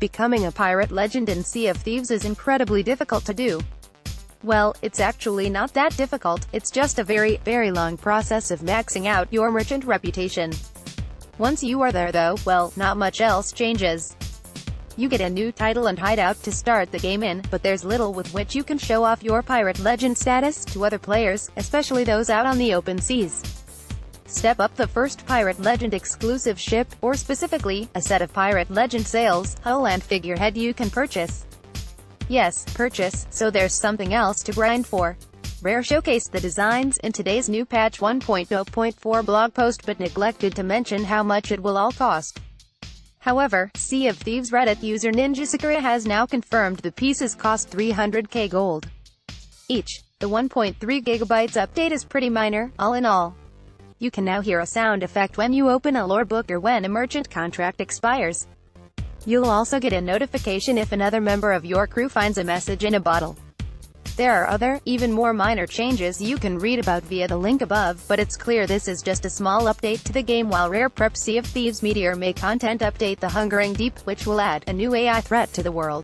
Becoming a pirate legend in Sea of Thieves is incredibly difficult to do. Well, it's actually not that difficult, it's just a very, very long process of maxing out your merchant reputation. Once you are there though, well, not much else changes. You get a new title and hideout to start the game in, but there's little with which you can show off your pirate legend status to other players, especially those out on the open seas. Step up the first Pirate Legend exclusive ship, or specifically, a set of Pirate Legend sails, hull and figurehead you can purchase. Yes, purchase, so there's something else to grind for. Rare showcased the designs in today's new patch 1.0.4 blog post but neglected to mention how much it will all cost. However, Sea of Thieves Reddit user NinjaSakura has now confirmed the pieces cost 300k gold each. The 1.3 gigabytes update is pretty minor, all in all. You can now hear a sound effect when you open a lore book or when a merchant contract expires. You'll also get a notification if another member of your crew finds a message in a bottle. There are other, even more minor changes you can read about via the link above, but it's clear this is just a small update to the game while Rare preps Sea of Thieves Meteor May content update the Hungering Deep, which will add a new AI threat to the world.